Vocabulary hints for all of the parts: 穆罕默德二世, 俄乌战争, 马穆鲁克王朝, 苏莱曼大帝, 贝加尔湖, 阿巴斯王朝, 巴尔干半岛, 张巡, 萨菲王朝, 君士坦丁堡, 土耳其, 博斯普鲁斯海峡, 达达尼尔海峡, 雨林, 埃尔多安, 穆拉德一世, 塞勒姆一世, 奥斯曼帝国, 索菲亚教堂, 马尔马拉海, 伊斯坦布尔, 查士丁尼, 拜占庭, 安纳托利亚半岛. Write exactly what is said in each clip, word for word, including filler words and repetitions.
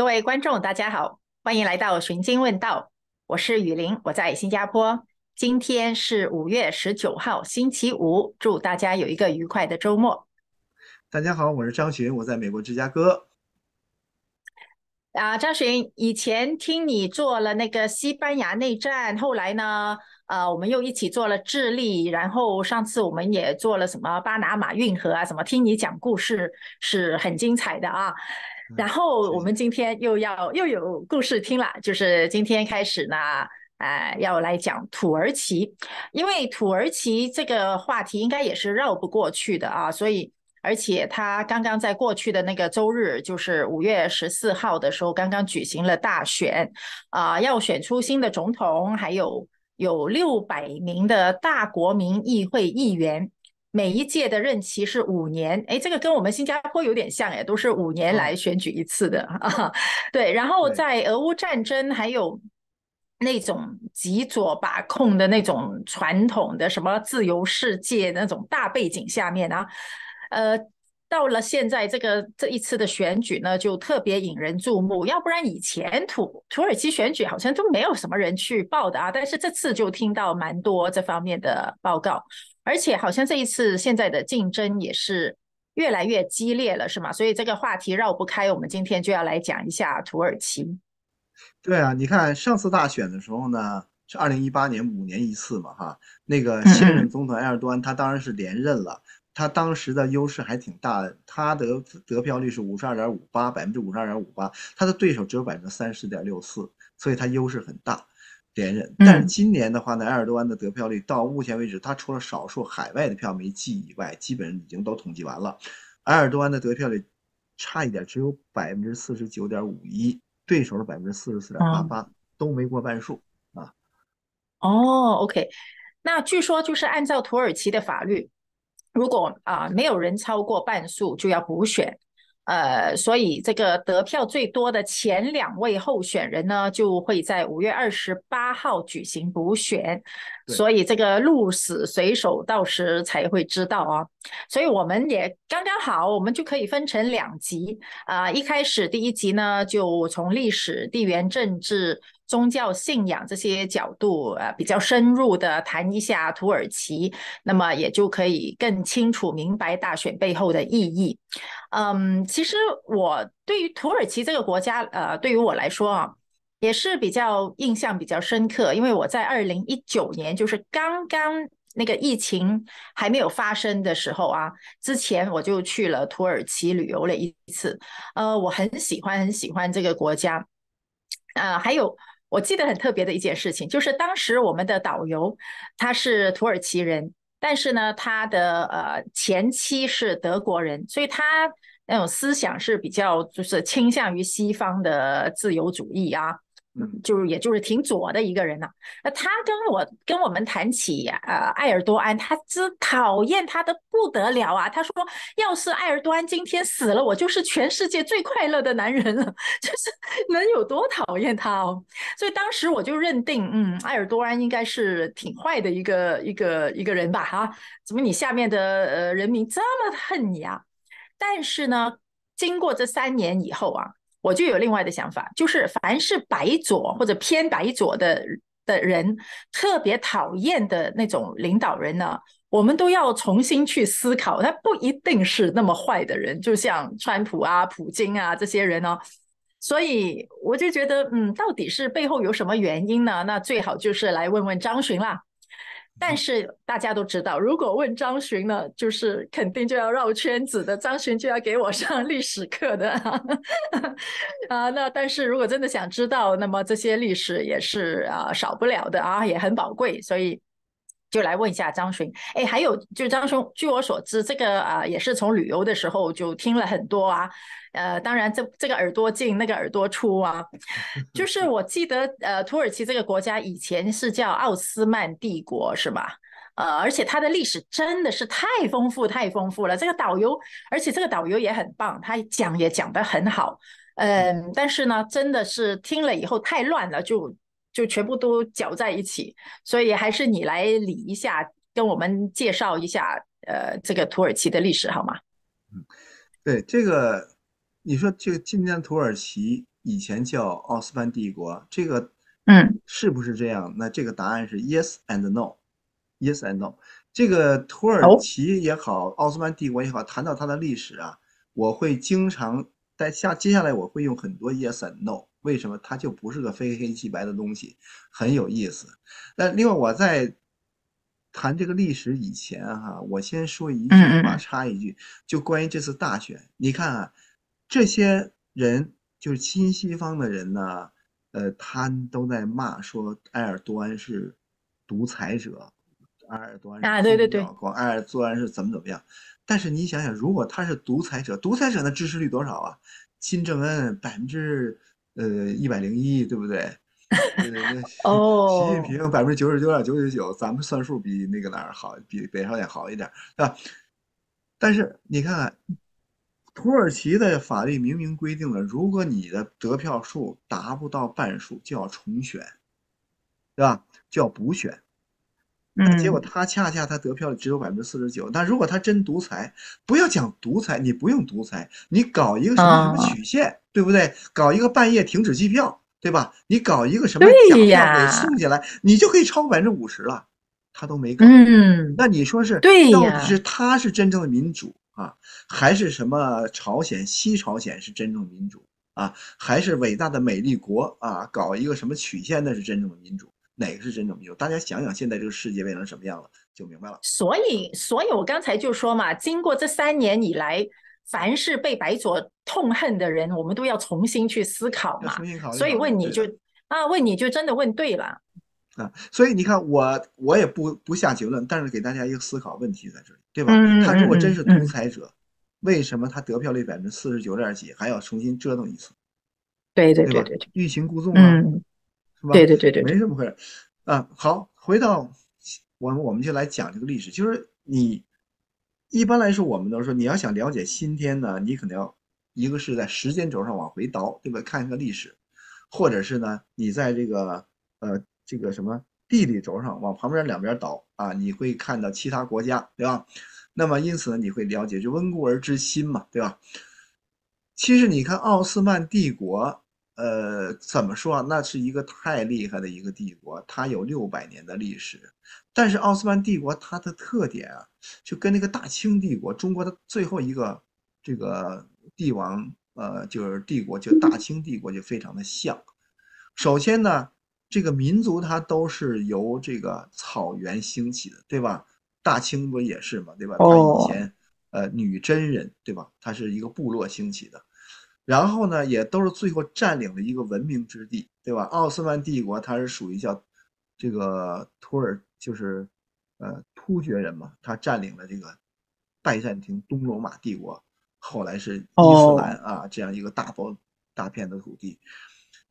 各位观众，大家好，欢迎来到寻经问道，我是雨林，我在新加坡。今天是五月十九号，星期五，祝大家有一个愉快的周末。大家好，我是张巡，我在美国芝加哥。啊，张巡，以前听你做了那个西班牙内战，后来呢？呃，我们又一起做了智利，然后上次我们也做了什么巴拿马运河啊，什么听你讲故事是很精彩的啊。然后我们今天又要又有故事听了，就是今天开始呢，呃，要来讲土耳其，因为土耳其这个话题应该也是绕不过去的啊，所以而且他刚刚在过去的那个周日，就是五月十四号的时候，刚刚举行了大选，啊、呃，要选出新的总统，还有。有六百名的大国民议会议员，每一届的任期是五年。哎，这个跟我们新加坡有点像，哎，都是五年来选举一次的、啊、对，然后在俄乌战争还有那种极左把控的那种传统的什么自由世界那种大背景下面啊，呃。到了现在，这个这一次的选举呢，就特别引人注目。要不然以前土土耳其选举好像都没有什么人去报的啊，但是这次就听到蛮多这方面的报告，而且好像这一次现在的竞争也是越来越激烈了，是吗？所以这个话题绕不开，我们今天就要来讲一下土耳其。对啊，你看上次大选的时候呢，是二零一八年五年一次嘛，哈，那个现任总统埃尔多安他当然是连任了。他当时的优势还挺大的，他得得票率是五十二点五八，百分之五十二点五八，他的对手只有百分之三十点六四，所以他优势很大，连任。但是今年的话呢，埃尔多安的得票率到目前为止，他除了少数海外的票没记以外，基本已经都统计完了。埃尔多安的得票率差一点，只有百分之四十九点五一，对手是百分之四十四点八八，都没过半数啊。哦 ，OK， 那据说就是按照土耳其的法律。如果啊、呃、没有人超过半数就要补选，呃，所以这个得票最多的前两位候选人呢，就会在五月二十八号举行补选，所以这个鹿死谁手到时才会知道啊。所以我们也刚刚好，我们就可以分成两集啊、呃。一开始第一集呢，就从历史、地缘政治、宗教信仰这些角度，呃，比较深入的谈一下土耳其，那么也就可以更清楚明白大选背后的意义。嗯，其实我对于土耳其这个国家，呃，对于我来说啊，也是比较印象比较深刻，因为我在二零一九年，就是刚刚那个疫情还没有发生的时候啊，之前我就去了土耳其旅游了一次，呃，我很喜欢很喜欢这个国家，呃，还有。我记得很特别的一件事情，就是当时我们的导游他是土耳其人，但是呢，他的呃前妻是德国人，所以他那种思想是比较就是倾向于西方的自由主义啊，就是也就是挺左的一个人呐、啊。那他跟我跟我们谈起呃埃尔多安，他之讨厌他的不得了啊！他说，要是埃尔多安今天死了，我就是全世界最快乐的男人了，就是能有多讨厌他哦！所以当时我就认定，嗯，埃尔多安应该是挺坏的一个一个一个人吧？啊，怎么你下面的呃人民这么恨你啊？但是呢，经过这三年以后啊。我就有另外的想法，就是凡是白左或者偏白左的的人，特别讨厌的那种领导人呢，我们都要重新去思考，他不一定是那么坏的人，就像川普啊、普京啊这些人哦。所以我就觉得，嗯，到底是背后有什么原因呢？那最好就是来问问张巡啦。但是大家都知道，如果问张巡呢，就是肯定就要绕圈子的，张巡就要给我上历史课的啊。啊，那但是如果真的想知道，那么这些历史也是啊少不了的啊，也很宝贵，所以就来问一下张巡。哎，还有就张巡，据我所知，这个啊也是从旅游的时候就听了很多啊。呃，当然这这个耳朵进，那个耳朵出啊。就是我记得呃，土耳其这个国家以前是叫奥斯曼帝国，是吧？呃，而且它的历史真的是太丰富太丰富了。这个导游，而且这个导游也很棒，他讲也讲得很好。嗯、呃，但是呢，真的是听了以后太乱了，就。就全部都搅在一起，所以还是你来理一下，跟我们介绍一下，呃，这个土耳其的历史好吗？嗯，对，这个你说这个今天土耳其以前叫奥斯曼帝国，这个嗯是不是这样？那这个答案是 yes and no， yes and no。这个土耳其也好，奥斯曼帝国也好，谈到它的历史啊，我会经常在下接下来我会用很多 yes and no。为什么它就不是个非黑即白的东西，很有意思。那另外我在谈这个历史以前哈、啊，我先说一句话插一句，就关于这次大选，你看啊，这些人就是亲西方的人呢、啊，呃，他都在骂说埃尔多安是独裁者，埃尔多安啊，对对对，埃尔多安是怎么怎么样。但是你想想，如果他是独裁者，独裁者的支持率多少啊？金正恩百分之。呃，一百零一，对不对？哦，习近平百分之九十九点九九九，咱们算数比那个哪儿好，比北朝鲜好一点，是吧？但是你看看，土耳其的法律明明规定了，如果你的得票数达不到半数，就要重选，对吧？就要补选。那结果他恰恰他得票只有百分之四十九。那如果他真独裁，不要讲独裁，你不用独裁，你搞一个什么什么曲线，对不对？搞一个半夜停止计票，对吧？你搞一个什么假票给送进来，你就可以超百分之五十了。他都没搞。嗯，那你说是到底是他是真正的民主啊，还是什么朝鲜西朝鲜是真正民主啊，还是伟大的美丽国啊搞一个什么曲线那是真正的民主？哪个是真正民主？大家想想，现在这个世界变成什么样了，就明白了。所以，所以我刚才就说嘛，经过这三年以来，凡是被白左痛恨的人，我们都要重新去思考嘛。考所以问你就啊，问你就真的问对了啊。所以你看我，我我也不不下结论，但是给大家一个思考问题在这里，对吧？嗯、他如果真是独裁者，嗯、为什么他得票率百分之四十九点几，还要重新折腾一次？对对对 对, 对，欲擒故纵啊。嗯是吧？对对对对，没什么回事啊。好，回到我们，我们就来讲这个历史。就是你一般来说，我们都说你要想了解今天呢，你可能要一个是在时间轴上往回倒，对吧？看一个历史，或者是呢，你在这个呃这个什么地理轴上往旁边两边倒啊，你会看到其他国家，对吧？那么因此呢，你会了解就温故而知新嘛，对吧？其实你看奥斯曼帝国。呃，怎么说啊？那是一个太厉害的一个帝国，它有六百年的历史。但是奥斯曼帝国它的特点啊，就跟那个大清帝国，中国的最后一个这个帝王，呃，就是帝国，就大清帝国就非常的像。首先呢，这个民族它都是由这个草原兴起的，对吧？大清不也是嘛，对吧？它以前呃女真人，对吧？它是一个部落兴起的。然后呢，也都是最后占领了一个文明之地，对吧？奥斯曼帝国它是属于叫这个土耳，就是呃突厥人嘛，他占领了这个拜占庭、东罗马帝国，后来是伊斯兰啊这样一个大包大片的土地。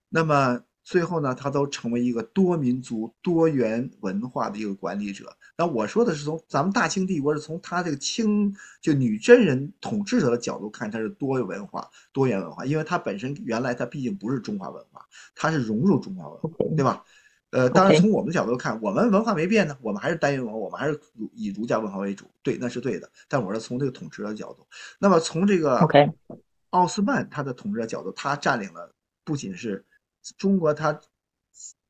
那么最后呢，它都成为一个多民族、多元文化的一个管理者。那我说的是从咱们大清帝国是从他这个清就女真人统治者的角度看，它是多文化、多元文化，因为它本身原来它毕竟不是中华文化，它是融入中华文化，对吧？呃，当然从我们的角度看，我们文化没变呢，我们还是单元文化，我们还是以儒家文化为主，对，那是对的。但我是从这个统治者的角度，那么从这个奥斯曼他的统治者角度，他占领了不仅是中国，他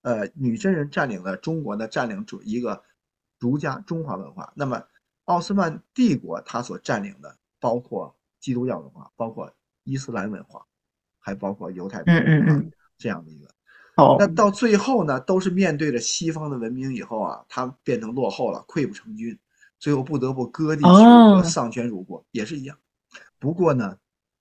呃女真人占领了中国呢，占领主一个。儒家中华文化，那么奥斯曼帝国它所占领的包括基督教文化，包括伊斯兰文化，还包括犹太文化这样的一个。哦，那到最后呢，都是面对着西方的文明以后啊，它变成落后了，溃不成军，最后不得不割地求和，丧权辱国，也是一样。不过呢，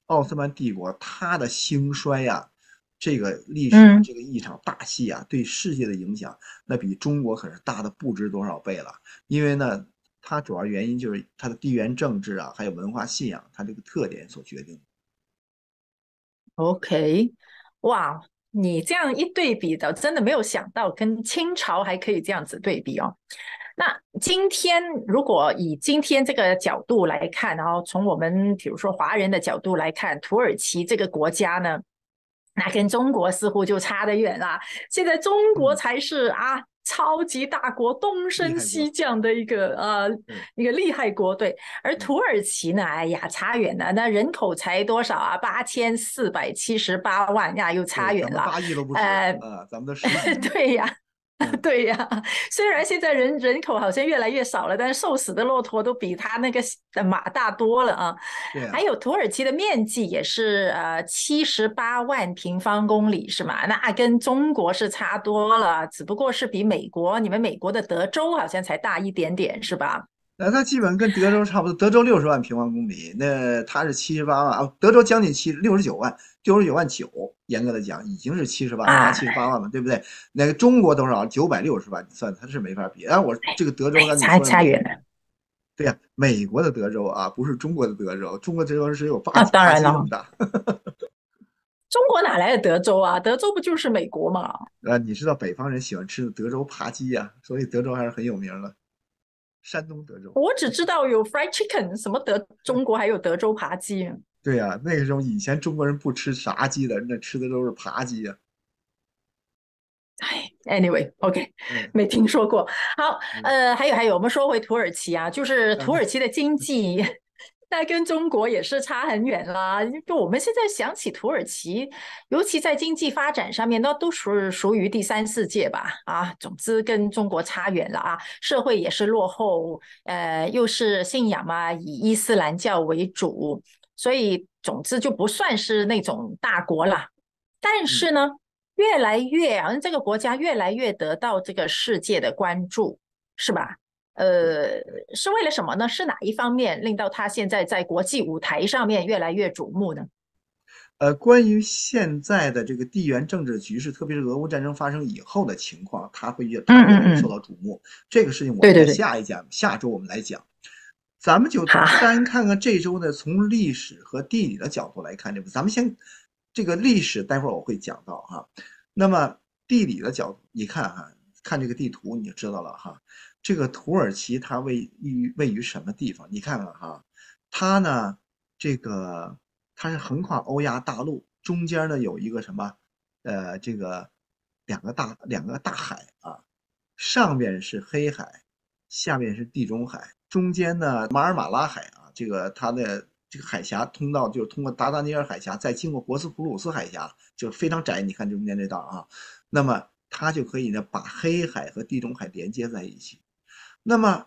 奥斯曼帝国它的兴衰啊，这个历史、啊、这个一场大戏啊，对世界的影响，那比中国可是大的不知多少倍了。因为呢，它主要原因就是它的地缘政治啊，还有文化信仰，它这个特点所决定的。OK， 哇，你这样一对比的，真的没有想到跟清朝还可以这样子对比哦。那今天如果以今天这个角度来看，然后从我们比如说华人的角度来看，土耳其这个国家呢？那跟中国似乎就差得远了。现在中国才是啊，超级大国，东升西降的一个呃一个厉害国，对。而土耳其呢，哎呀，差远了，那人口才多少啊？八千四百七十八万呀，又差远了，八亿都不止，呃，咱们的十亿，对呀。对呀、啊，虽然现在人人口好像越来越少了，但是瘦死的骆驼都比他那个马大多了啊。啊还有土耳其的面积也是呃七十八万平方公里是吗？那跟中国是差多了，只不过是比美国，你们美国的德州好像才大一点点是吧？那它基本跟德州差不多，德州六十万平方公里，那它是七十八万啊，德州将近七六十九万，六十九万九，严格的讲已经是七十八万七十八万了，对不对？那个中国多少九百六十万，算它是没法比。啊，我这个德州跟你说差远了。对呀、啊，美国的德州啊，不是中国的德州，中国德州是有八、啊、当然了，中国哪来的德州啊？德州不就是美国吗？啊，你知道北方人喜欢吃的德州扒鸡呀、啊，所以德州还是很有名的。山东德州，我只知道有 fried chicken， 什么德中国还有德州扒鸡。对呀、啊，那个时候以前中国人不吃啥鸡的，那吃的都是扒鸡呀、啊。哎 ，anyway， OK， 没听说过。好，呃，还有还有，我们说回土耳其啊，就是土耳其的经济。嗯那跟中国也是差很远啦。就我们现在想起土耳其，尤其在经济发展上面，那都属属于第三世界吧。啊，总之跟中国差远了啊。社会也是落后，呃，又是信仰嘛，以伊斯兰教为主，所以总之就不算是那种大国啦。但是呢，越来越好像这个国家越来越得到这个世界的关注，是吧？呃，是为了什么呢？是哪一方面令到他现在在国际舞台上面越来越瞩目呢？呃，关于现在的这个地缘政治局势，特别是俄乌战争发生以后的情况，它会越来越受到瞩目。嗯嗯嗯这个事情我们在下一讲，对对对下周我们来讲。咱们就单看看这周呢，从历史和地理的角度来看，这咱们先这个历史，待会儿我会讲到哈。那么地理的角度，你看啊，看这个地图你就知道了哈。这个土耳其它位于位于什么地方？你看看哈，它呢，这个它是横跨欧亚大陆，中间呢有一个什么，呃，这个两个大两个大海啊，上面是黑海，下面是地中海，中间呢马尔马拉海啊，这个它的这个海峡通道就是通过达达尼尔海峡，再经过博斯普鲁斯海峡，就非常窄。你看中间这道啊，那么它就可以呢把黑海和地中海连接在一起。那么，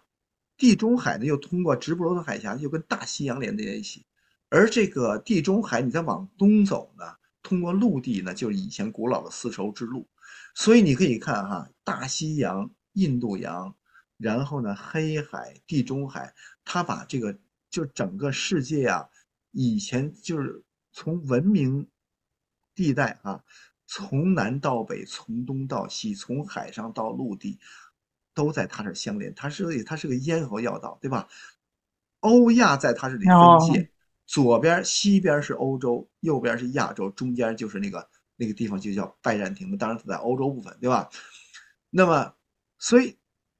地中海呢，又通过直布罗陀海峡，又跟大西洋连接一起。而这个地中海，你再往东走呢，通过陆地呢，就是以前古老的丝绸之路。所以你可以看哈，大西洋、印度洋，然后呢，黑海、地中海，它把这个就整个世界啊，以前就是从文明地带啊，从南到北，从东到西，从海上到陆地。都在它这相连，它是它是个咽喉要道，对吧？欧亚在它这里分界， oh. 左边西边是欧洲，右边是亚洲，中间就是那个那个地方就叫拜占庭，当然在欧洲部分，对吧？那么，所以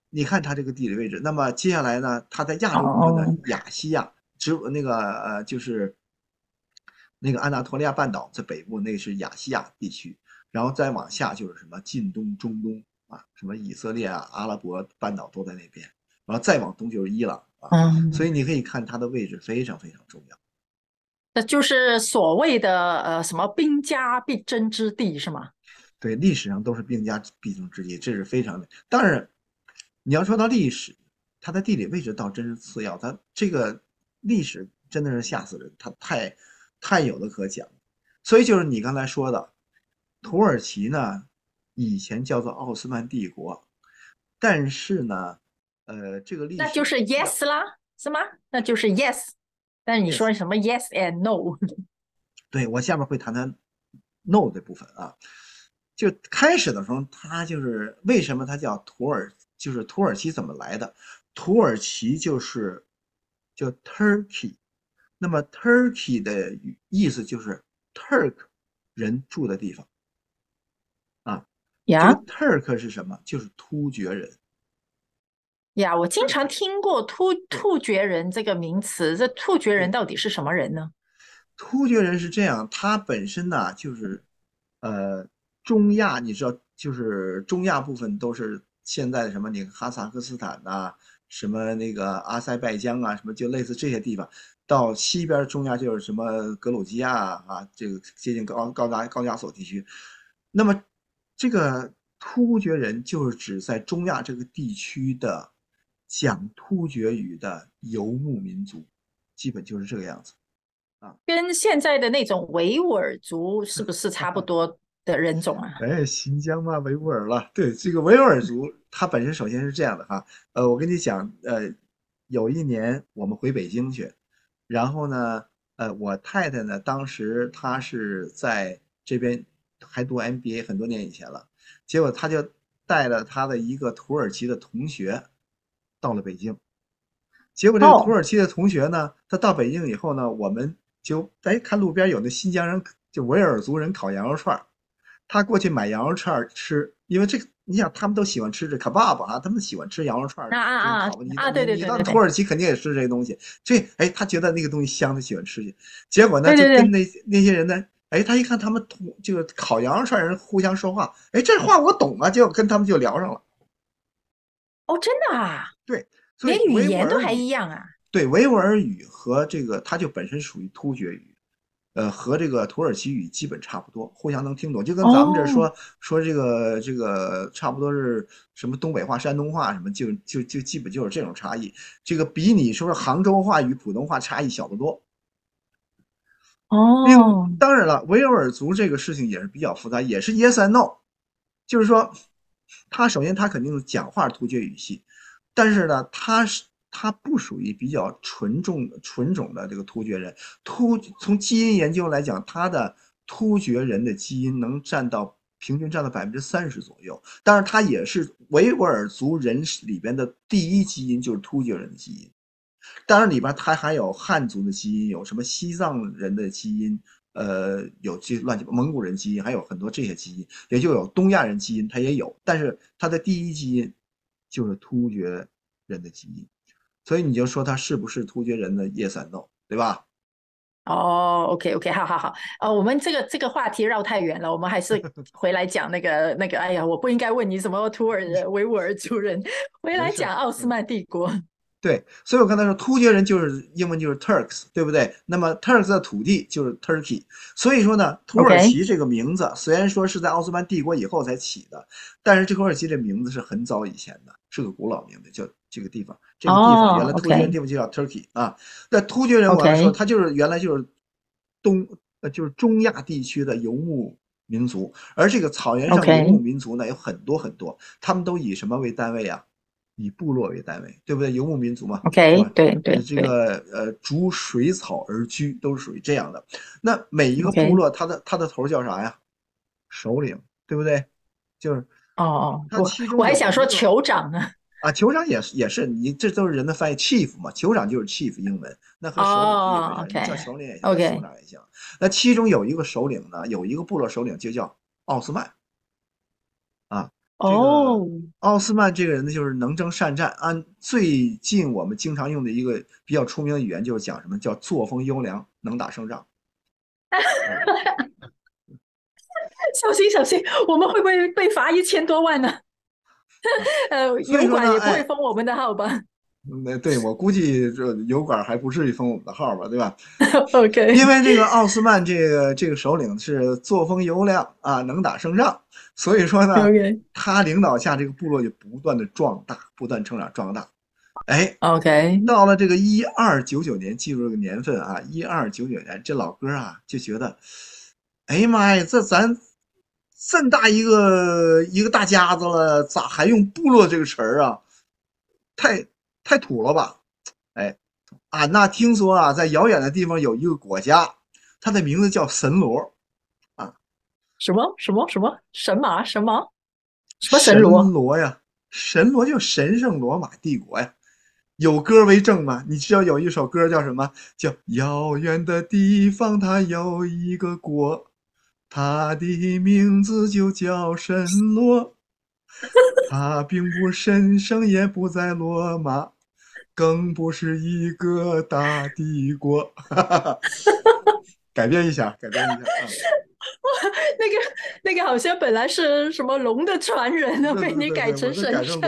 你看它这个地理位置。那么接下来呢，它在亚洲部分的亚细亚，直那个呃就是那个安纳托利亚半岛在北部，那个是亚细亚地区，然后再往下就是什么近东、中东。啊，什么以色列啊、阿拉伯半岛都在那边，然后再往东就是伊朗啊，嗯、所以你可以看它的位置非常非常重要。那就是所谓的呃什么兵家必争之地是吗？对，历史上都是兵家必争之地，这是非常的。当然，你要说到历史，它的地理位置倒真是次要，它这个历史真的是吓死人，它太太有的可讲。所以就是你刚才说的，土耳其呢？以前叫做奥斯曼帝国，但是呢，呃，这个历史那就是 yes 啦，是吗？那就是 yes， 但是你说什么 yes and no？ 对，我下面会谈谈 no 的部分啊。就开始的时候，它就是为什么它叫土耳，就是土耳其怎么来的？土耳其就是叫 Turkey， 那么 Turkey 的意思就是 Turk 人住的地方。呀 Turk 是什么？就是突厥人。呀， yeah, 我经常听过突突厥人这个名词。这突厥人到底是什么人呢？突厥人是这样，他本身呢、啊、就是，呃，中亚，你知道，就是中亚部分都是现在的什么你哈萨克斯坦呐、啊，什么那个阿塞拜疆啊，什么就类似这些地方。到西边中亚就是什么格鲁吉亚啊，啊这个接近高高加高加索地区。那么这个突厥人就是指在中亚这个地区的讲突厥语的游牧民族，基本就是这个样子。 跟现在的那种维吾尔族是不是差不多的人种啊？哎，新疆嘛，维吾尔了。对，这个维吾尔族，它本身首先是这样的哈。呃，我跟你讲，呃，有一年我们回北京去，然后呢，呃，我太太呢，当时她是在这边还读 M B A， 很多年以前了。结果她就带了她的一个土耳其的同学到了北京。结果这个土耳其的同学呢， oh. 他到北京以后呢，我们。 就哎，看路边有那新疆人，就维尔族人烤羊肉串，他过去买羊肉串吃，因为这个你想他们都喜欢吃这卡巴巴啊，他们喜欢吃羊肉串啊啊啊啊！对对对，你到土耳其肯定也吃这些东西，所以哎，他觉得那个东西香，他喜欢吃去。结果呢，就跟那那些人呢，哎，他一看他们同就是烤羊肉串人互相说话，哎，这话我懂啊，结果跟他们就聊上了。哦，真的啊？对，连语言都还一样啊。 对维吾尔语和这个，它就本身属于突厥语，呃，和这个土耳其语基本差不多，互相能听懂，就跟咱们这说、oh. 说这个这个差不多是什么东北话、山东话什么，就就就基本就是这种差异。这个比你说杭州话与普通话差异小得多。哦， oh. 当然了，维吾尔族这个事情也是比较复杂，也是 yes and no， 就是说，他首先他肯定讲话突厥语系，但是呢，他是。 它不属于比较纯种纯种的这个突厥人，突从基因研究来讲，它的突厥人的基因能占到平均占到 百分之三十 左右，当然它也是维吾尔族人里边的第一基因就是突厥人的基因，当然里边它还有汉族的基因，有什么西藏人的基因，呃，有这乱七八蒙古人基因，还有很多这些基因，也就有东亚人基因，它也有，但是它的第一基因就是突厥人的基因。 所以你就说他是不是突厥人的yes and no，对吧？哦、oh, ，OK OK， 好好好，呃，我们这个这个话题绕太远了，我们还是回来讲那个那个，哎呀，我不应该问你什么土耳其维吾尔族人，回来讲奥斯曼帝国。对，所以我刚才说突厥人就是英文就是 Turks， 对不对？那么 Turks 的土地就是 Turkey， 所以说呢，土耳其这个名字 Okay. 虽然说是在奥斯曼帝国以后才起的，但是这土耳其这名字是很早以前的，是个古老名字，叫。 这个地方，这个地方原来突厥人地方就叫 Turkey 啊。那突厥人我来说，他就是原来就是东呃就是中亚地区的游牧民族，而这个草原上游牧民族呢有很多很多，他们都以什么为单位啊？以部落为单位，对不对？游牧民族嘛。OK， 对对。这个呃，逐水草而居，都是属于这样的。那每一个部落，他的他的头叫啥呀？首领，对不对？就是哦哦，我我还想说酋长呢。 啊，酋长也是也是，你这都是人的翻译 ，chief 嘛，酋长就是 chief 英文，那和首领叫首领也行，酋长也行。那其中有一个首领呢，有一个部落首领就叫奥斯曼，啊，哦，奥斯曼这个人呢，就是能征善战。按最近我们经常用的一个比较出名的语言，就是讲什么叫作风优良，能打胜仗。小心小心，我们会不会被罚一千多万呢？ 呃，油管也不会封我们的号吧？那、哎、对我估计这油管还不至于封我们的号吧，对吧？OK， 因为这个奥斯曼这个这个首领是作风优良啊，能打胜仗，所以说呢， Okay. 他领导下这个部落就不断的壮大，不断成长壮大。哎 ，OK， 到了这个一二九九年，记住这个年份啊，一二九九年，这老哥啊就觉得，哎呀妈呀，这咱。 这么大一个一个大家子了，咋还用部落这个词儿啊？太太土了吧！哎，俺那听说啊，在遥远的地方有一个国家，它的名字叫神罗啊。什么什么什么神马什么什么神罗？神罗呀，神罗就神圣罗马帝国呀。有歌为证嘛？你知道有一首歌叫什么？叫《遥远的地方》，它有一个国。 他的名字就叫神罗，他并不神圣，也不在罗马，更不是一个大帝国。改变一下，改变一下。那个那个好像本来是什么龙的传人啊，被你改成神圣。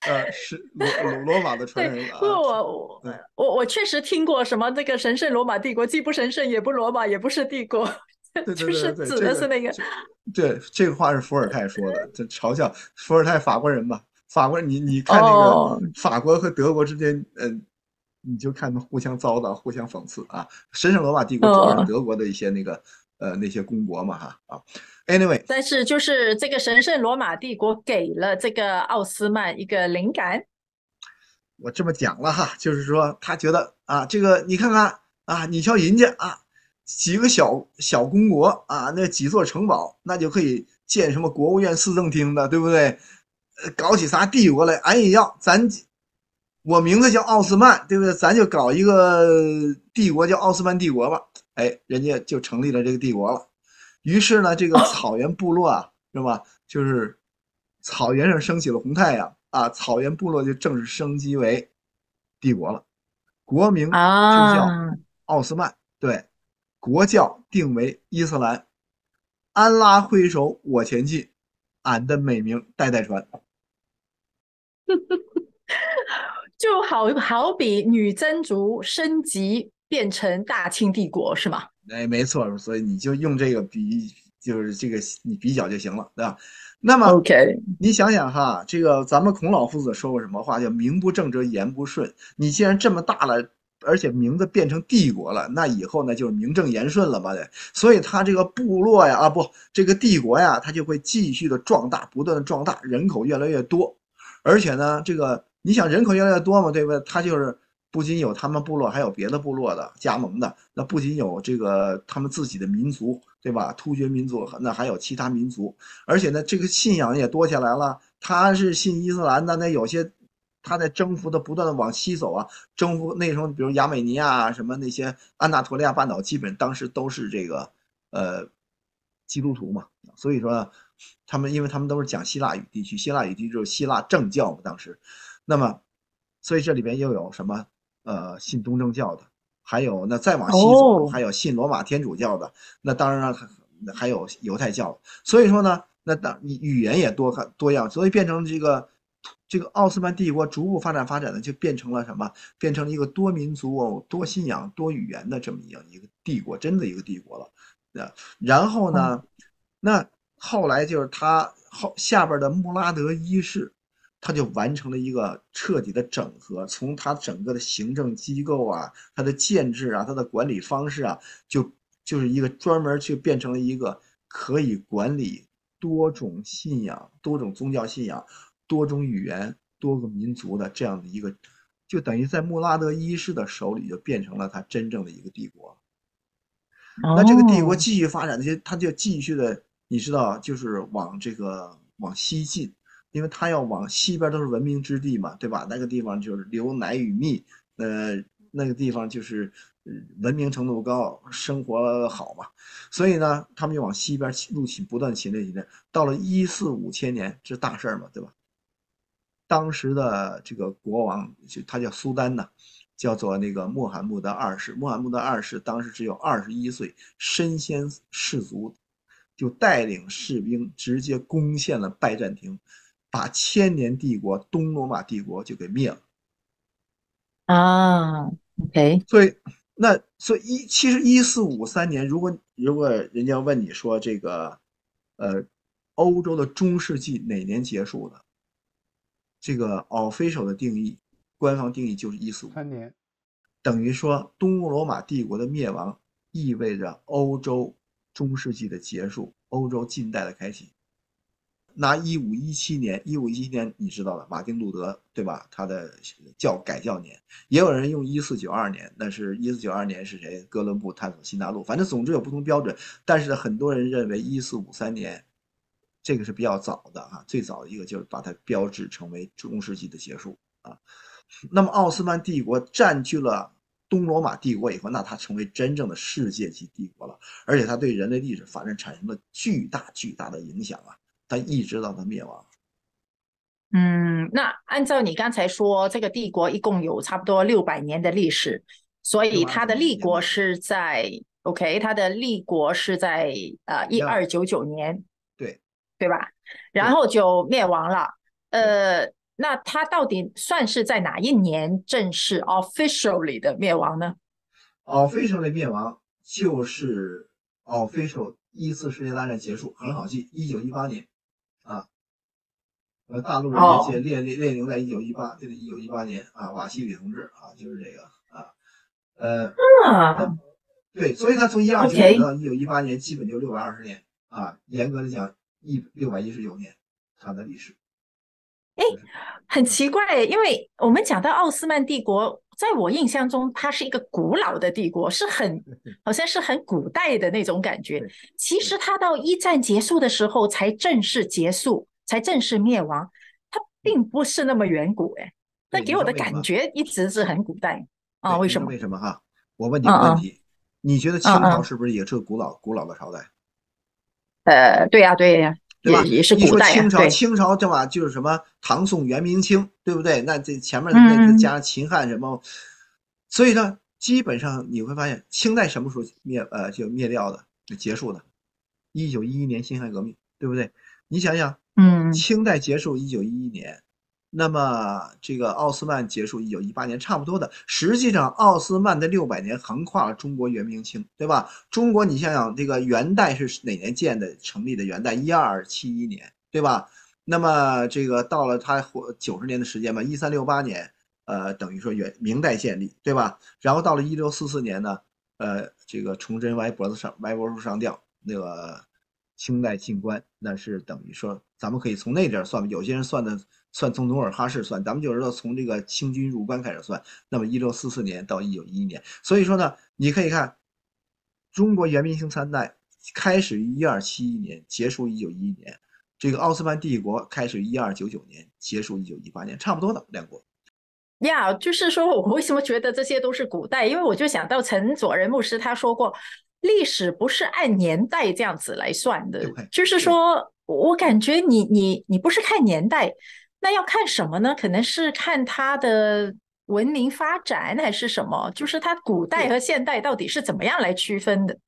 呃，是罗罗马的传人啊。不过我我我确实听过什么那个神圣罗马帝国，既不神圣也不罗马，也不是帝国。对对对对就是指的是那个，这个、对这个话是伏尔泰说的，就嘲笑伏尔泰法国人吧。法国人，你你看那个法国和德国之间，嗯、oh. 呃，你就看他们互相糟蹋，互相讽刺啊。神圣罗马帝国主要是德国的一些那个、oh. 呃那些公国嘛哈啊。Anyway， 但是就是这个神圣罗马帝国给了这个奥斯曼一个灵感。我这么讲了哈，就是说他觉得啊，这个你看看啊，你瞧人家啊。几个小小公国啊，那几座城堡，那就可以建什么国务院四政厅的，对不对？搞起啥帝国来，俺也要，咱我名字叫奥斯曼，对不对？咱就搞一个帝国叫奥斯曼帝国吧。哎，人家就成立了这个帝国了。于是呢，这个草原部落啊，是吧？就是草原上升起了红太阳啊，草原部落就正式升级为帝国了，国名就叫奥斯曼， oh. 对。国教定为伊斯兰，安拉挥手我前进，俺的美名代代传。就好好比女真族升级变成大清帝国是吗？哎，没错，所以你就用这个比，就是这个你比较就行了，对吧？那么 ，OK， 你想想哈，这个咱们孔老夫子说过什么话？叫名不正则言不顺。你既然这么大了。而且名字变成帝国了，那以后呢就是名正言顺了嘛，对。所以他这个部落呀，啊不，这个帝国呀，他就会继续的壮大，不断的壮大，人口越来越多。而且呢，这个你想人口越来越多嘛，对不对？他就是不仅有他们部落，还有别的部落的加盟的。那不仅有这个他们自己的民族，对吧？突厥民族，那还有其他民族。而且呢，这个信仰也多起来了。他是信伊斯兰的，那有些。他在征服的不断的往西走啊，征服那时候比如亚美尼亚啊，什么那些安纳托利亚半岛，基本当时都是这个呃基督徒嘛，所以说他们因为他们都是讲希腊语地区，希腊语地区就是希腊正教嘛当时，那么所以这里边又有什么呃信东正教的，还有那再往西走、oh. 还有信罗马天主教的，那当然还有犹太教，所以说呢，那当语言也多多样，所以变成这个。这个奥斯曼帝国逐步发展发展的就变成了什么？变成了一个多民族、多信仰、多语言的这么一个一个帝国，真的一个帝国了。然后呢，那后来就是他后下边的穆拉德一世，他就完成了一个彻底的整合，从他整个的行政机构啊、他的建制啊、他的管理方式啊，就就是一个专门去变成了一个可以管理多种信仰、多种宗教信仰。多种语言、多个民族的这样的一个，就等于在穆拉德一世的手里就变成了他真正的一个帝国。那这个帝国继续发展，他就继续的，你知道，就是往这个往西进，因为他要往西边都是文明之地嘛，对吧？那个地方就是流奶与蜜，呃，那个地方就是文明程度高，生活好嘛，所以呢，他们就往西边入侵，不断侵略侵略，到了一四五千年，这大事嘛，对吧？当时的这个国王，就他叫苏丹呢，叫做那个穆罕默德二世。穆罕默德二世当时只有二十一岁，身先士卒，就带领士兵直接攻陷了拜占庭，把千年帝国东罗马帝国就给灭了。啊 ，OK。所以，那所以一其实一四五三年，如果如果人家问你说这个，呃，欧洲的中世纪哪年结束的？这个 official 的定义，官方定义就是一四五三年，等于说东罗马帝国的灭亡意味着欧洲中世纪的结束，欧洲近代的开启。拿一五一七年，一五一七年你知道了，马丁路德对吧？他的教改教年，也有人用一四九二年，但是一四九二年是谁？哥伦布探索新大陆。反正总之有不同标准，但是很多人认为一四五三年。这个是比较早的啊，最早的一个就是把它标志成为中世纪的结束啊。那么奥斯曼帝国占据了东罗马帝国以后，那它成为真正的世界级帝国了，而且它对人类历史发展产生了巨大巨大的影响啊，它一直到它灭亡。嗯，那按照你刚才说，这个帝国一共有差不多六百年的历史，所以它的立国是在。OK， 它的立国是在呃一二九九年，对对吧？然后就灭亡了。呃，那它到底算是在哪一年正式 officially 的灭亡呢 ？official 的灭亡就是 official 一次世界大战结束，很好记，一九一八年啊。呃，大陆人界列列列宁在一九一八，对，一九一八年啊，瓦西里同志啊，就是这个啊，呃，嗯、对，所以他从一二九九到一九一八年，基本就六百二十年啊，严格的讲，一六百一十九年，它的历史。哎，很奇怪，因为我们讲到奥斯曼帝国，在我印象中，它是一个古老的帝国，是很好像是很古代的那种感觉。其实它到一战结束的时候才正式结束，才正式灭亡，它并不是那么远古哎。那给我的感觉一直是很古代啊？为什么？为什么哈？我问你个问题，你觉得清朝是不是也是古老古老的朝代？呃，对呀，对呀。对吧？也是古代、啊。你说清朝，清朝对吧？就是什么唐宋元明清，对不对？那这前面那加上秦汉什么，嗯、所以呢，基本上你会发现，清代什么时候灭呃就灭掉的，就结束的？一九一一年辛亥革命，对不对？你想想，嗯，清代结束一九一一年，那么这个奥斯曼结束一九一八年，差不多的。实际上，奥斯曼的六百年横跨了中国元明清，对吧？中国，你想想，这个元代是哪年建的？成立的元代一二七一年，对吧？那么这个到了它九十年的时间吧，一三六八年，呃，等于说元明代建立，对吧？然后到了一六四四年呢，呃，这个崇祯歪脖子上歪脖子上吊，那个清代进关，那是等于说咱们可以从那点算吧，有些人算的。算从努尔哈赤算，咱们就知道从这个清军入关开始算。那么一六四四年到一九一一年，所以说呢，你可以看中国元明清三代开始于一二七一年，结束一九一一年；这个奥斯曼帝国开始一二九九年，结束一九一八年，差不多的两国。呀， yeah, 就是说我为什么觉得这些都是古代？因为我就想到陈佐仁牧师他说过，历史不是按年代这样子来算的，就是说我感觉你你你不是看年代。那要看什么呢？可能是看它的文明发展还是什么，就是它古代和现代到底是怎么样来区分的？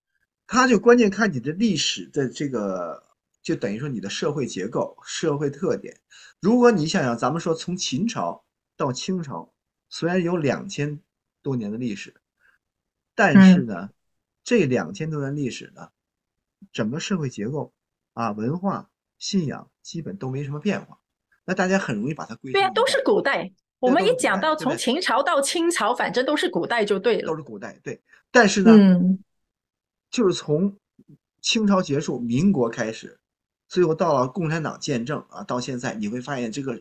它就关键看你的历史的这个，就等于说你的社会结构、社会特点。如果你想想，咱们说从秦朝到清朝，虽然有两千多年的历史，但是呢，嗯、这两千多年历史呢，整个社会结构啊、文化、信仰基本都没什么变化。那大家很容易把它归对啊，都是古代。我们一讲到从秦朝到清朝，反正都是古代就对了。都是古代，对。但是呢，嗯、就是从清朝结束，民国开始，最后到了共产党建政啊，到现在你会发现这个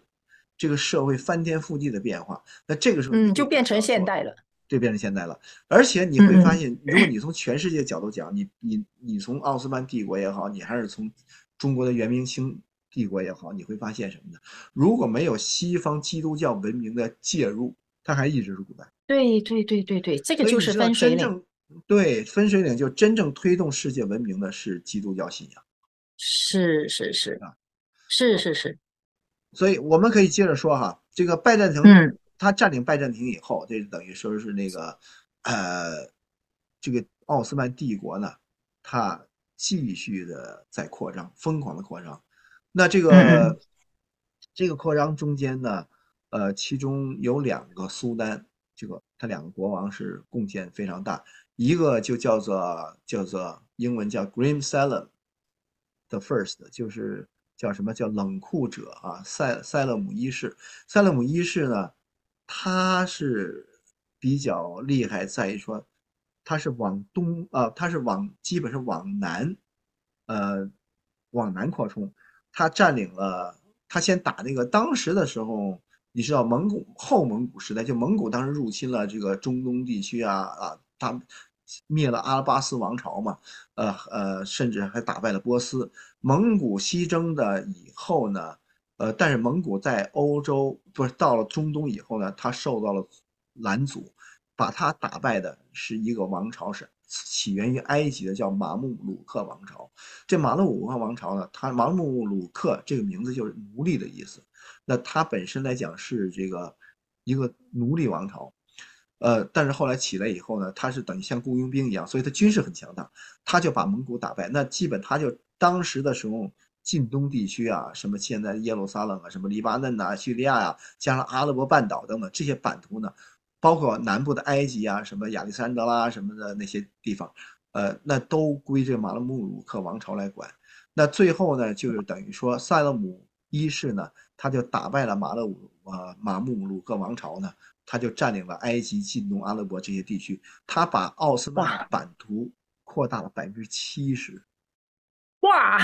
这个社会翻天覆地的变化。那这个时候嗯，就变成现代了。对，变成现代了。而且你会发现，嗯、如果你从全世界角度讲，你你你从奥斯曼帝国也好，你还是从中国的元明清。帝国也好，你会发现什么呢？如果没有西方基督教文明的介入，它还一直是古代。对对对对对，这个就是分水岭。对，分水岭就真正推动世界文明的是基督教信仰。是是是，是是是。所以我们可以接着说哈，这个拜占庭，嗯、他占领拜占庭以后，这等于说是那个呃，这个奥斯曼帝国呢，它继续的在扩张，疯狂的扩张。那这个、嗯、这个扩张中间呢，呃，其中有两个苏丹，这个他两个国王是贡献非常大，一个就叫做叫做英文叫 Grim Salem the First， 就是叫什么叫冷酷者啊，塞塞勒姆一世。塞勒姆一世呢，他是比较厉害，在于说他是往东啊、呃，他是往基本是往南，呃，往南扩充。他占领了，他先打那个当时的时候，你知道蒙古后蒙古时代，就蒙古当时入侵了这个中东地区啊啊，他灭了阿拉巴斯王朝嘛，呃呃，甚至还打败了波斯。蒙古西征的以后呢，呃，但是蒙古在欧洲不是到了中东以后呢，他受到了拦阻，把他打败的是一个王朝是。起源于埃及的叫马穆鲁克王朝，这马穆鲁克王朝呢，它马穆鲁克这个名字就是奴隶的意思。那它本身来讲是这个一个奴隶王朝，呃，但是后来起来以后呢，他是等于像雇佣兵一样，所以他军事很强大，他就把蒙古打败。那基本他就当时的时候，近东地区啊，什么现在耶路撒冷啊，什么黎巴嫩啊、叙利亚啊，加上阿拉伯半岛等等这些版图呢，包括南部的埃及啊，什么亚历山德拉什么的那些地方，呃，那都归这马拉穆鲁克王朝来管。那最后呢，就是等于说萨勒姆一世呢，他就打败了马勒姆啊马穆鲁克王朝呢。他就占领了埃及、近东、阿拉伯这些地区，他把奥斯曼版图扩大了百分之七十。哇！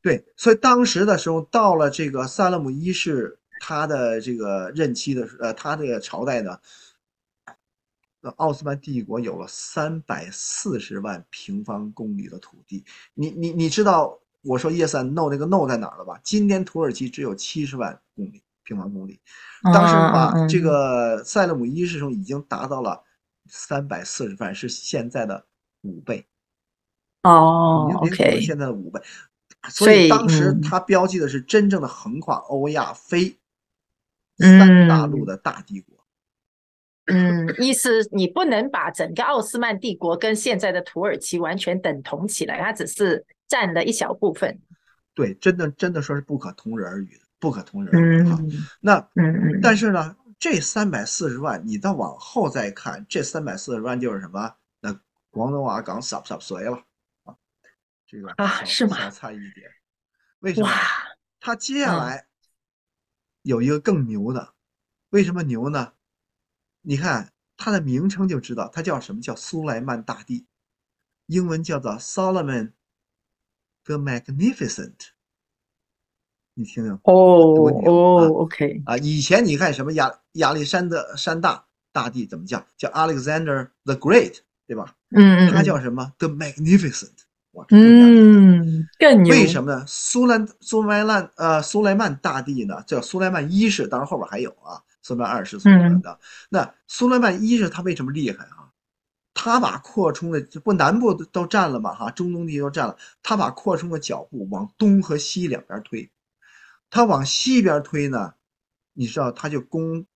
对，所以当时的时候，到了这个萨勒姆一世他的这个任期的呃，他这个朝代呢，奥斯曼帝国有了三百四十万平方公里的土地。你你你知道我说 yes and no 那个 no 在哪儿了吧？今天土耳其只有七十万公里。平方公里，当时把这个塞勒姆一世已经达到了三百四十万，是现在的五倍。哦、oh, ，OK， 现在的五倍。所以当时他标记的是真正的横跨欧亚非三大陆的大帝国。嗯，意思你不能把整个奥斯曼帝国跟现在的土耳其完全等同起来，它只是占了一小部分。对，真的真的说是不可同日而语的。不可同人啊、嗯！那，但是呢，这三百四十万，你到往后再看，这三百四十万就是什么？那广东话讲十十岁了啊，这个啊是吗？差一点，为什么？他接下来有一个更牛的，为什么牛呢？你看它的名称就知道，它叫什么？叫苏莱曼大帝，英文叫做 Solomon the Magnificent。你听听哦哦 ，OK 啊！以前你看什么亚亚历山德山大大帝怎么叫？叫 Alexander the Great， 对吧？嗯，他叫什么 ？The Magnificent。哇，嗯，更牛。为什么呢？苏兰苏莱曼呃苏莱曼大帝呢，叫苏莱曼一世，当然后边还有啊，苏莱曼二世、苏莱曼的。那苏莱曼一世他为什么厉害啊？他把扩充的不南部都占了嘛哈，中东地都占了，他把扩充的脚步往东和西两边推。他往西边推呢，你知道，他就攻，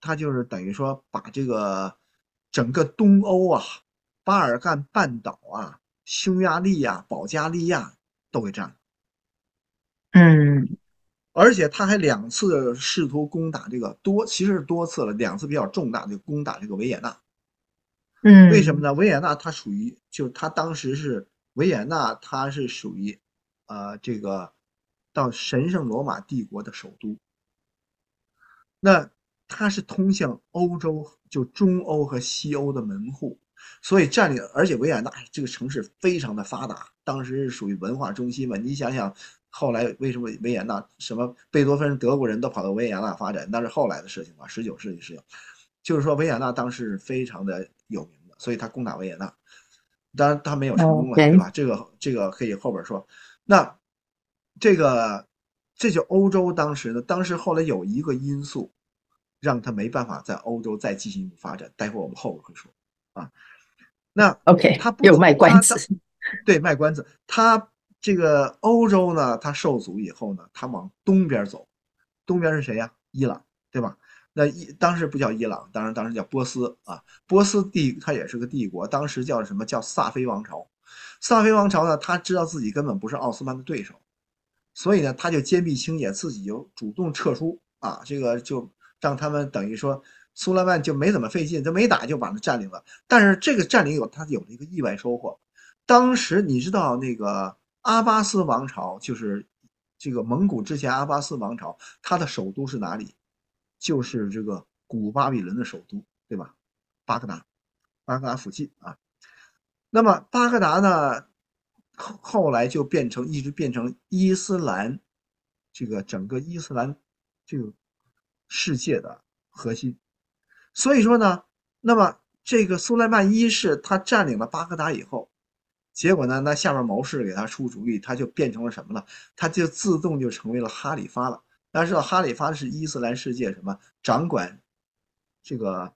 他就是等于说把这个整个东欧啊、巴尔干半岛啊、匈牙利啊、保加利亚都给占了。嗯，而且他还两次试图攻打这个多，其实是多次了，两次比较重大的攻打这个维也纳。嗯，为什么呢？维也纳它属于，就是他当时是维也纳，它是属于，呃，这个。到神圣罗马帝国的首都，那它是通向欧洲，就中欧和西欧的门户，所以占领。而且维也纳这个城市非常的发达，当时是属于文化中心嘛。你想想，后来为什么维也纳什么贝多芬、德国人都跑到维也纳发展，那是后来的事情了，十九世纪事情。就是说，维也纳当时是非常的有名的，所以他攻打维也纳，当然他没有成功了， okay. 对吧？这个这个可以后边说。那。这个，这就欧洲当时呢，当时后来有一个因素，让他没办法在欧洲再进行发展。待会儿我们后面会说啊。那 OK， 他不又卖关子，对，卖关子。他这个欧洲呢，他受阻以后呢，他往东边走，东边是谁呀？伊朗，对吧？那当时不叫伊朗，当然当时叫波斯啊。波斯帝它也是个帝国，当时叫什么叫萨菲王朝？萨菲王朝呢，他知道自己根本不是奥斯曼的对手。所以呢，他就坚壁清野，自己就主动撤出啊，这个就让他们等于说苏莱曼就没怎么费劲，他没打就把他占领了。但是这个占领有他有了一个意外收获，当时你知道那个阿巴斯王朝，就是这个蒙古之前阿巴斯王朝，他的首都是哪里？就是这个古巴比伦的首都，对吧？巴格达，巴格达附近啊。那么巴格达呢？后来就变成一直变成伊斯兰这个整个伊斯兰这个世界的核心，所以说呢，那么这个苏莱曼一世他占领了巴格达以后，结果呢，那下面谋士给他出主意，他就变成了什么呢？他就自动就成为了哈里发了。大家知道哈里发是伊斯兰世界什么掌管这个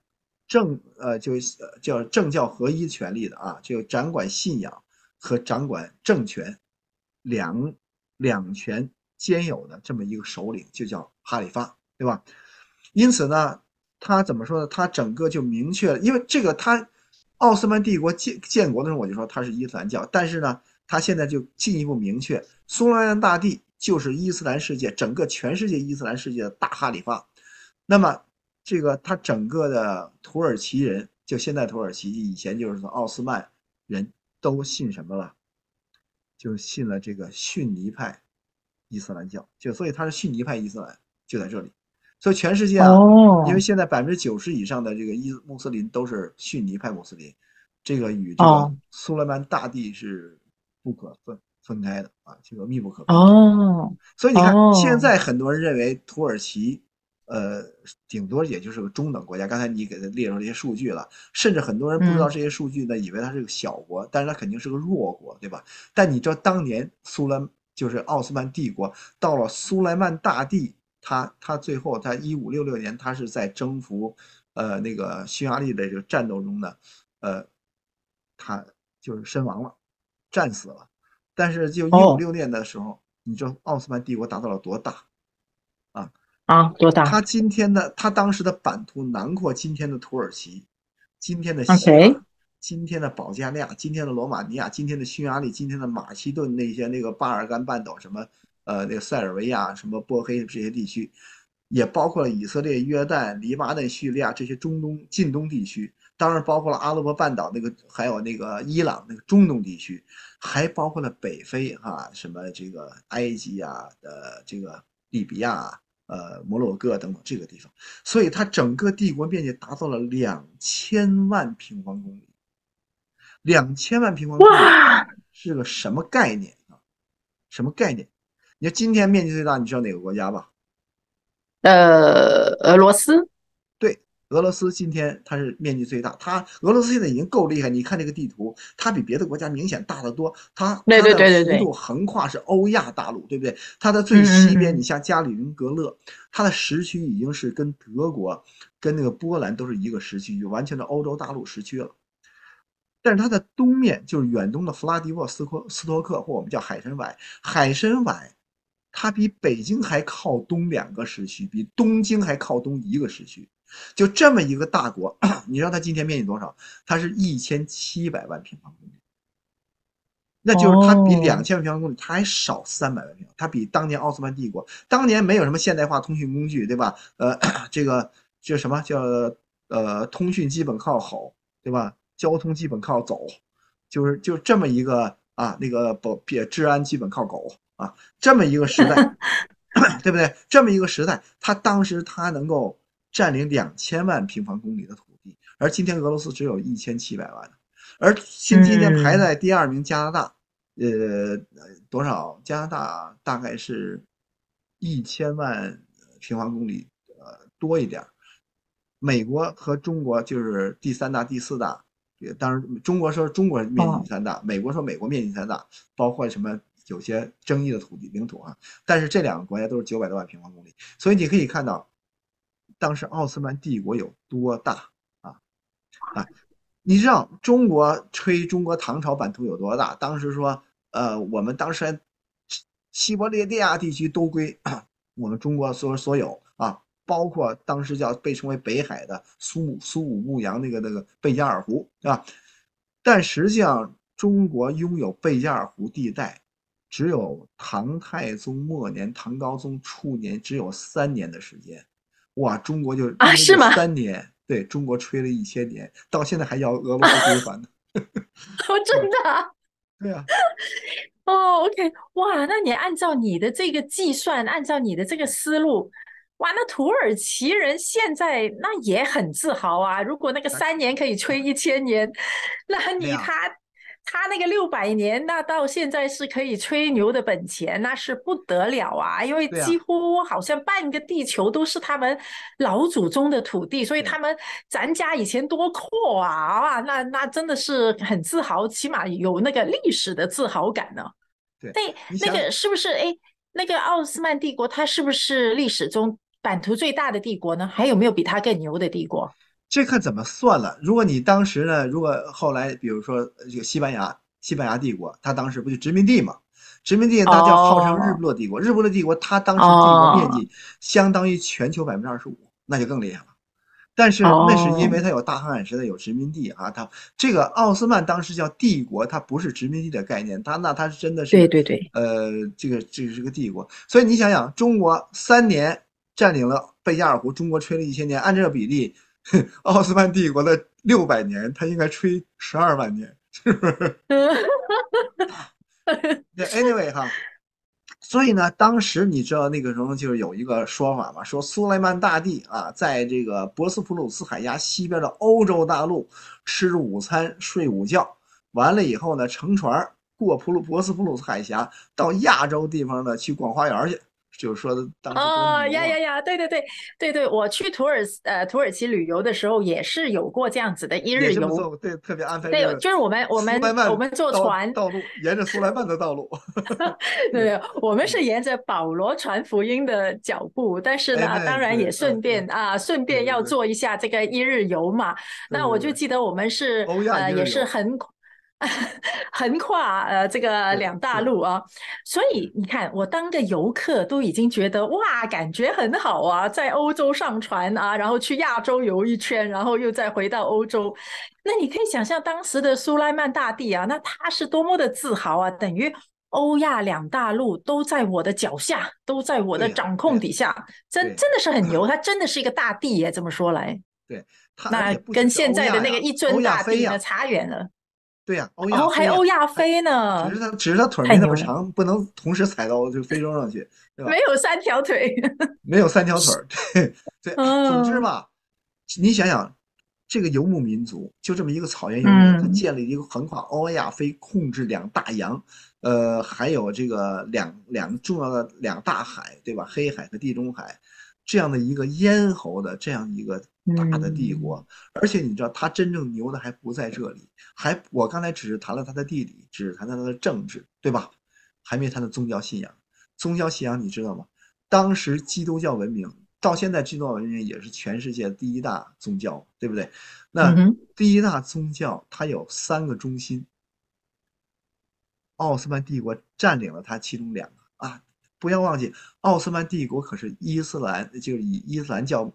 政呃就叫政教合一权力的啊，就掌管信仰。和掌管政权两两权兼有的这么一个首领就叫哈里发，对吧？因此呢，他怎么说呢？他整个就明确了，因为这个他奥斯曼帝国建建国的时候我就说他是伊斯兰教，但是呢，他现在就进一步明确，苏莱曼大帝就是伊斯兰世界整个全世界伊斯兰世界的大哈里发。那么这个他整个的土耳其人，就现在土耳其以前就是说奥斯曼人都信什么了？就信了这个逊尼派伊斯兰教，就所以他是逊尼派伊斯兰，就在这里。所以全世界啊，因为现在百分之九十以上的这个伊穆斯林都是逊尼派穆斯林，这个与这个苏莱曼大帝是不可分分开的啊，这个密不可分。哦，所以你看，现在很多人认为土耳其，呃，顶多也就是个中等国家。刚才你给他列出这些数据了，甚至很多人不知道这些数据呢，以为它是个小国，但是它肯定是个弱国，对吧？但你知道当年苏莱就是奥斯曼帝国到了苏莱曼大帝。他他最后他一五六六年，他是在征服，呃那个匈牙利的这个战斗中呢，呃，他就是身亡了，战死了。但是就一五六年的时候， oh. 你知道奥斯曼帝国达到了多大？啊啊， uh, 多大？他今天的他当时的版图囊括今天的土耳其，今天的西亚， okay. 今天的保加利亚，今天的罗马尼亚，今天的匈牙利，今天的马其顿那些那个巴尔干半岛什么。呃，那个塞尔维亚、什么波黑这些地区，也包括了以色列、约旦、黎巴嫩、叙利亚这些中东、近东地区，当然包括了阿拉伯半岛那个，还有那个伊朗那个中东地区，还包括了北非哈、啊，什么这个埃及啊，呃，这个利比亚、啊，呃，摩洛哥等等这个地方，所以它整个帝国面积达到了两千万平方公里，两千万平方公里是个什么概念啊？什么概念？你今天面积最大，你知道哪个国家吧？呃，俄罗斯。对，俄罗斯今天它是面积最大。它俄罗斯现在已经够厉害，你看这个地图，它比别的国家明显大得多。它它的幅度横跨是欧亚大陆，对不对？它的最西边，你像加里宁格勒，它的时区已经是跟德国、跟那个波兰都是一个时区，就完全的欧洲大陆时区了。但是它的东面就是远东的弗拉迪沃斯托斯托克，或我们叫海参崴，海参崴。它比北京还靠东两个时区，比东京还靠东一个时区，就这么一个大国，你知道它今天面积多少？它是一千七百万平方公里，那就是它比两千万平方公里，它还少三百万平方，它比当年奥斯曼帝国，当年没有什么现代化通讯工具，对吧？呃，这个这什么叫呃通讯基本靠吼，对吧？交通基本靠走，就是就这么一个啊，那个保治安基本靠狗。啊，这么一个时代，对不对？这么一个时代，他当时他能够占领两千万平方公里的土地，而今天俄罗斯只有一千七百万，而现今天排在第二名加拿大，呃，多少？加拿大大概是一千万平方公里，呃，多一点。美国和中国就是第三大、第四大，当然中国说中国面积第三大，美国说美国面积第三大，包括什么？有些争议的土地领土啊，但是这两个国家都是九百多万平方公里，所以你可以看到，当时奥斯曼帝国有多大啊啊！你知道中国吹中国唐朝版图有多大？当时说，呃，我们当时西伯利亚地区都归我们中国所所有啊，包括当时叫被称为北海的苏武苏武牧羊那个那个贝加尔湖，对吧？但实际上，中国拥有贝加尔湖地带。只有唐太宗末年、唐高宗初年，只有三年的时间，哇！中国就啊，是吗？三年，对中国吹了一千年，到现在还要俄罗斯归还呢。哦，真的、啊？对啊。哦 ，OK， 哇，那你按照你的这个计算，按照你的这个思路，哇，那土耳其人现在那也很自豪啊！如果那个三年可以吹一千年，那你他。他那个六百年，那到现在是可以吹牛的本钱，那是不得了啊！因为几乎好像半个地球都是他们老祖宗的土地，所以他们咱家以前多阔啊啊！那那真的是很自豪，起码有那个历史的自豪感呢、啊。对，那那个是不是？哎，那个奥斯曼帝国，它是不是历史中版图最大的帝国呢？还有没有比它更牛的帝国？这看怎么算了。如果你当时呢，如果后来比如说这个西班牙，西班牙帝国，它当时不就殖民地嘛？殖民地大家号称日不落帝国， oh. 日不落帝国它当时帝国面积相当于全球百分之二十五，那就更厉害了。但是那是因为它有大航海时代有殖民地啊，它这个奥斯曼当时叫帝国，它不是殖民地的概念，它那它是真的是对对对，呃，这个这个是个帝国。所以你想想，中国三年占领了贝加尔湖，中国吹了一千年，按这个比例，奥斯曼帝国的六百年，它应该吹十二万年，是不是？对 ，anyway 哈。所以呢，当时你知道那个时候就是有一个说法嘛，说苏莱曼大帝啊，在这个博斯普鲁斯海峡西边的欧洲大陆吃午餐睡午觉，完了以后呢，乘船过普鲁博斯普鲁斯海峡到亚洲地方呢去逛花园去，就是说当时哦呀呀呀，对对对对对，我去土耳呃土耳其旅游的时候也是有过这样子的一日游，对，特别安排。对，就是我们我们我们坐船道路，沿着苏莱曼的道路。对，我们是沿着保罗传福音的脚步，但是呢，当然也顺便啊，顺便要做一下这个一日游嘛。那我就记得我们是呃也是很横跨呃这个两大陆啊，所以你看我当个游客都已经觉得哇感觉很好啊，在欧洲上船啊，然后去亚洲游一圈，然后又再回到欧洲。那你可以想象当时的苏莱曼大帝啊，那他是多么的自豪啊，等于欧亚两大陆都在我的脚下，都在我的掌控底下，真真的是很牛，他真的是一个大帝耶，这么说来。对，那跟现在的那个一尊大帝呢差远了。对呀、啊，欧亚哦，还欧亚非呢，只是他只是他腿没那么长，不能同时踩到就非洲上去，对吧？没有三条腿，没有三条腿，对对。总之吧，你想想，这个游牧民族就这么一个草原游牧，他建立一个横跨欧亚非、控制两大洋，呃，还有这个两两重要的两大海，对吧？黑海和地中海，这样的一个咽喉的这样一个。大的帝国，而且你知道他真正牛的还不在这里，还我刚才只是谈了他的地理，只是谈了他的政治，对吧？还没谈的宗教信仰。宗教信仰你知道吗？当时基督教文明到现在，基督教文明也是全世界第一大宗教，对不对？那第一大宗教它有三个中心，奥斯曼帝国占领了它其中两个啊！不要忘记，奥斯曼帝国可是伊斯兰，就是以伊斯兰教。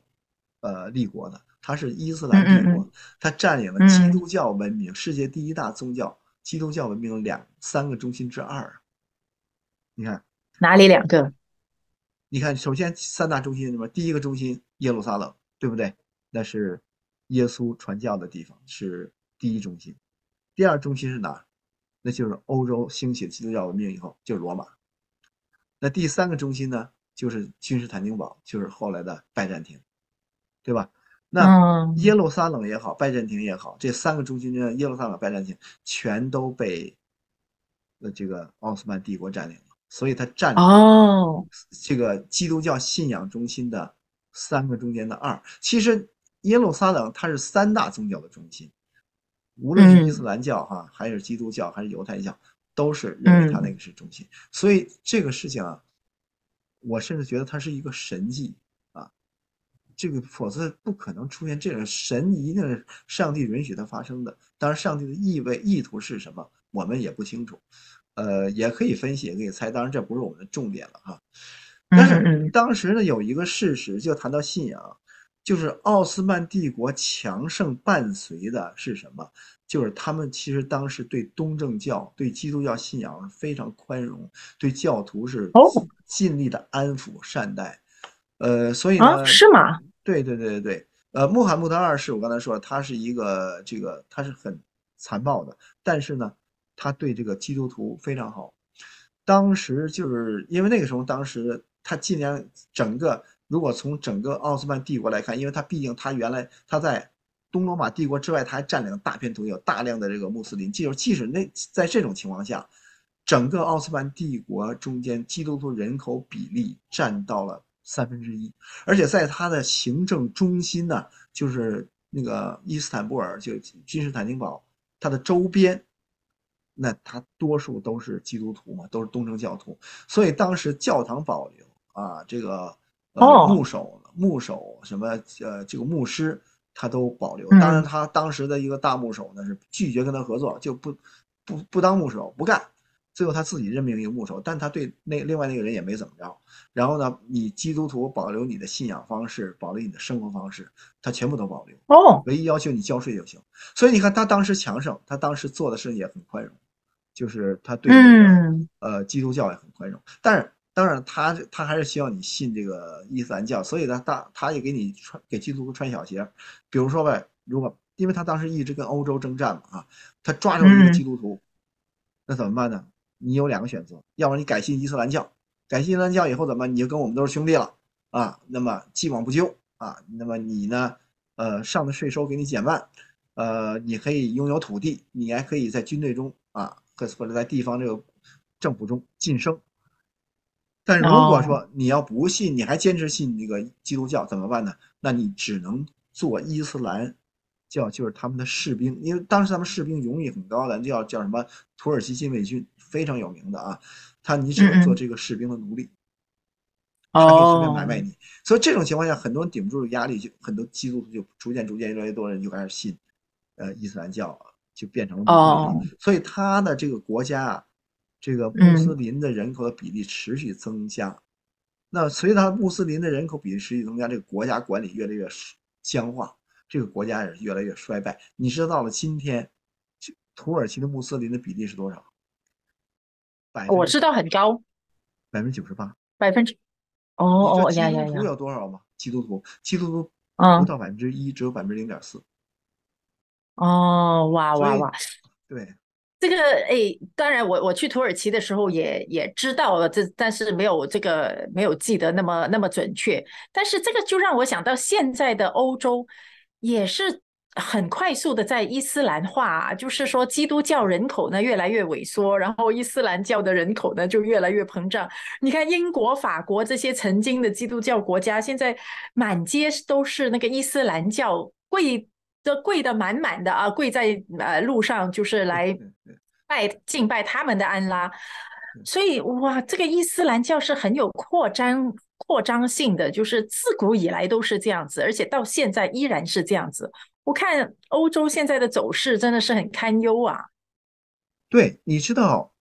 呃，立国的，它是伊斯兰帝国，嗯嗯嗯它占领了基督教文明，嗯嗯世界第一大宗教基督教文明两三个中心之二。你看哪里两个？你看，首先三大中心里面，第一个中心耶路撒冷，对不对？那是耶稣传教的地方，是第一中心。第二中心是哪？那就是欧洲兴起基督教文明以后，就是罗马。那第三个中心呢，就是君士坦丁堡，就是后来的拜占庭。对吧？那耶路撒冷也好，拜占庭也好，这三个中心之耶路撒冷、拜占庭全都被那这个奥斯曼帝国占领了，所以它占领了这个基督教信仰中心的三个中间的二。其实耶路撒冷它是三大宗教的中心，无论是伊斯兰教哈、啊，还是基督教，还是犹太教，都是认为它那个是中心。所以这个事情啊，我甚至觉得它是一个神迹。这个否则不可能出现这种神，一定是上帝允许它发生的。当然，上帝的意味意图是什么，我们也不清楚，呃，也可以分析，也可以猜。当然，这不是我们的重点了哈。但是当时呢，有一个事实，就谈到信仰，就是奥斯曼帝国强盛伴随的是什么？就是他们其实当时对东正教、对基督教信仰是非常宽容，对教徒是尽力的安抚善待。呃，所以呢，啊、是吗？对对对对对，呃，穆罕默德二世，我刚才说了，他是一个这个，他是很残暴的，但是呢，他对这个基督徒非常好。当时就是因为那个时候，当时他尽量整个，如果从整个奥斯曼帝国来看，因为他毕竟他原来他在东罗马帝国之外，他还占领了大片土地，有大量的这个穆斯林。即即使那在这种情况下，整个奥斯曼帝国中间基督徒人口比例占到了。三分之一，而且在它的行政中心呢，就是那个伊斯坦布尔，就君士坦丁堡，它的周边，那它多数都是基督徒嘛，都是东正教徒，所以当时教堂保留啊，这个呃牧首、牧首什么呃这个牧师，他都保留。当然，他当时的一个大牧首呢是拒绝跟他合作，就不不不当牧首，不干。最后他自己任命一个牧首，但他对那另外那个人也没怎么着。然后呢，你基督徒保留你的信仰方式，保留你的生活方式，他全部都保留。哦，唯一要求你交税就行。所以你看他当时强盛，他当时做的事也很宽容，就是他对、嗯、呃基督教也很宽容。但是当然他他还是希望你信这个伊斯兰教，所以呢，他他也给你穿给基督徒穿小鞋。比如说呗，如果因为他当时一直跟欧洲征战嘛啊，他抓住一个基督徒，嗯、那怎么办呢？你有两个选择，要不然你改信伊斯兰教，改信伊斯兰教以后怎么你就跟我们都是兄弟了啊？那么既往不咎啊，那么你呢，呃，上的税收给你减半，呃，你可以拥有土地，你还可以在军队中啊，或者在地方这个政府中晋升。但如果说你要不信，你还坚持信那个基督教怎么办呢？那你只能做伊斯兰教，就是他们的士兵，因为当时他们士兵荣誉很高的，叫叫什么土耳其禁卫军。非常有名的啊，他你只能做这个士兵的奴隶，嗯、他就随便买卖你。哦、所以这种情况下，很多人顶不住压力，就很多基督徒就逐渐逐渐越来越多人就开始信，呃，伊斯兰教就变成了穆斯林。哦、所以他的这个国家，这个穆斯林的人口的比例持续增加。嗯、那随着他穆斯林的人口比例持续增加，这个国家管理越来越僵化，这个国家也是越来越衰败。你知道到了今天，土耳其的穆斯林的比例是多少？我知道很高，百分之九十八，百分之哦哦呀呀呀！基督徒有多少吗？基督徒，基督徒不到百分之一，只有百分之零点四。哦，哇哇哇！对，这个哎，当然我我去土耳其的时候也也知道了这，但是没有这个没有记得那么那么准确。但是这个就让我想到现在的欧洲也是很快速的在伊斯兰化，就是说基督教人口呢越来越萎缩，然后伊斯兰教的人口呢就越来越膨胀。你看英国、法国这些曾经的基督教国家，现在满街都是那个伊斯兰教，跪的跪的满满的啊，跪在呃路上就是来拜敬拜他们的安拉。所以哇，这个伊斯兰教是很有扩张扩张性的，就是自古以来都是这样子，而且到现在依然是这样子。我看欧洲现在的走势真的是很堪忧啊！对，你知道，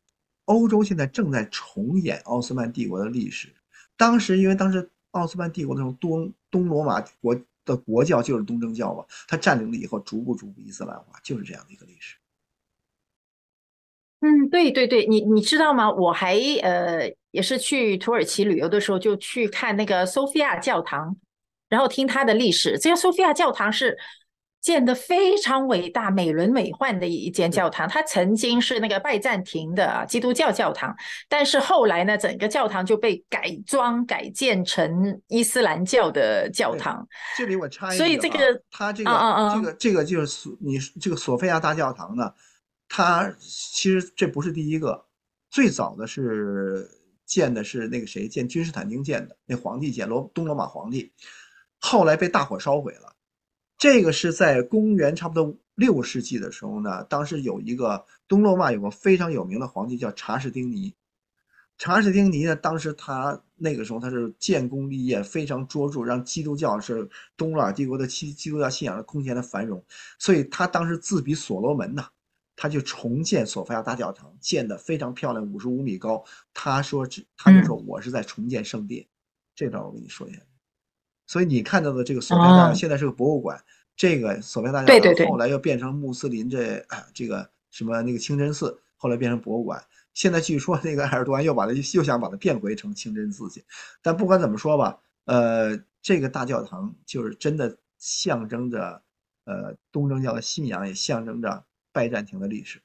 欧洲现在正在重演奥斯曼帝国的历史。当时，因为当时奥斯曼帝国那种东东罗马国的国教就是东正教嘛，它占领了以后，逐步逐步伊斯兰化，就是这样的一个历史。嗯，对对对，你你知道吗？我还呃也是去土耳其旅游的时候，就去看那个索菲亚教堂，然后听它的历史。这个索菲亚教堂是建得非常伟大、美轮美奂的一间教堂，它曾经是那个拜占庭的基督教教堂，但是后来呢，整个教堂就被改装改建成伊斯兰教的教堂。这里我插一句、啊，所以这个它这个、嗯嗯、这个这个就是你这个索菲亚大教堂呢，它其实这不是第一个，最早的是建的是那个谁建君士坦丁建的，那皇帝建罗东罗马皇帝，后来被大火烧毁了。这个是在公元差不多六世纪的时候呢，当时有一个东罗马有个非常有名的皇帝叫查士丁尼，查士丁尼呢，当时他那个时候他是建功立业非常卓著，让基督教是东罗马帝国的基督教信仰的空前的繁荣，所以他当时自比所罗门呢，他就重建索菲亚大教堂，建得非常漂亮，五十五米高。他说他就说我是在重建圣殿，嗯、这段我跟你说一下。所以你看到的这个索菲亚大教堂现在是个博物馆，哦、这个索菲亚大教堂后来又变成穆斯林这对对对、啊、这个什么那个清真寺，后来变成博物馆。现在据说那个埃尔多安又把它又想把它变回成清真寺去。但不管怎么说吧，呃，这个大教堂就是真的象征着呃东正教的信仰，也象征着拜占庭的历史。